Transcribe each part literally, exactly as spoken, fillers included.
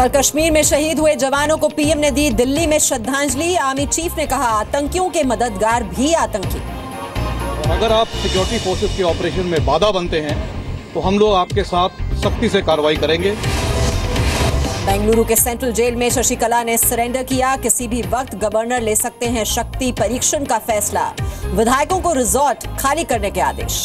कल कश्मीर में शहीद हुए जवानों को पीएम ने दी दिल्ली में श्रद्धांजलि। आर्मी चीफ ने कहा आतंकियों के मददगार भी आतंकी। अगर आप सिक्योरिटी फोर्सेस के ऑपरेशन में बाधा बनते हैं तो हम लोग आपके साथ सख्ती से कार्रवाई करेंगे। बेंगलुरु के सेंट्रल जेल में शशिकला ने सरेंडर किया। किसी भी वक्त गवर्नर ले सकते हैं शक्ति परीक्षण का फैसला। विधायकों को रिजॉर्ट खाली करने के आदेश।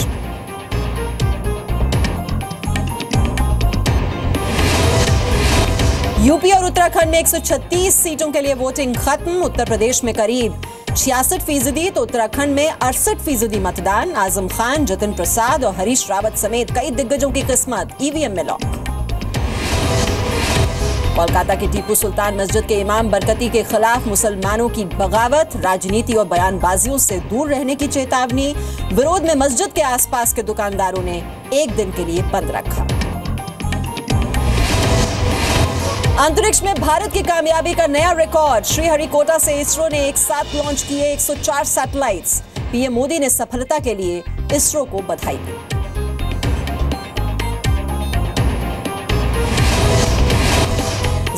यूपी और उत्तराखंड में एक सौ छत्तीस सीटों के लिए वोटिंग खत्म। उत्तर प्रदेश में करीब छियासठ फीसदी तो उत्तराखंड में अड़सठ फीसदी मतदान। आजम खान, जितिन प्रसाद और हरीश रावत समेत कई दिग्गजों की किस्मत ईवीएम में लॉक। कोलकाता के टीपू सुल्तान मस्जिद के इमाम बरकती के खिलाफ मुसलमानों की बगावत। राजनीति और बयानबाजियों से दूर रहने की चेतावनी। विरोध में मस्जिद के आसपास के दुकानदारों ने एक दिन के लिए बंद रखा। अंतरिक्ष में भारत की कामयाबी का नया रिकॉर्ड। श्रीहरिकोटा से इसरो ने एक साथ लॉन्च किए एक सौ चार सैटेलाइट्स। पीएम मोदी ने सफलता के लिए इसरो को बधाई दी।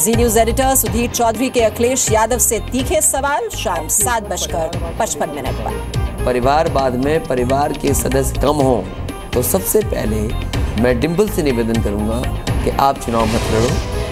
जी न्यूज एडिटर सुधीर चौधरी के अखिलेश यादव से तीखे सवाल शाम सात बजकर पचपन मिनट पर। परिवारवाद में परिवार के सदस्य कम हो तो सबसे पहले मैं डिम्पल से निवेदन करूंगा कि आप चुनाव मत लड़ो।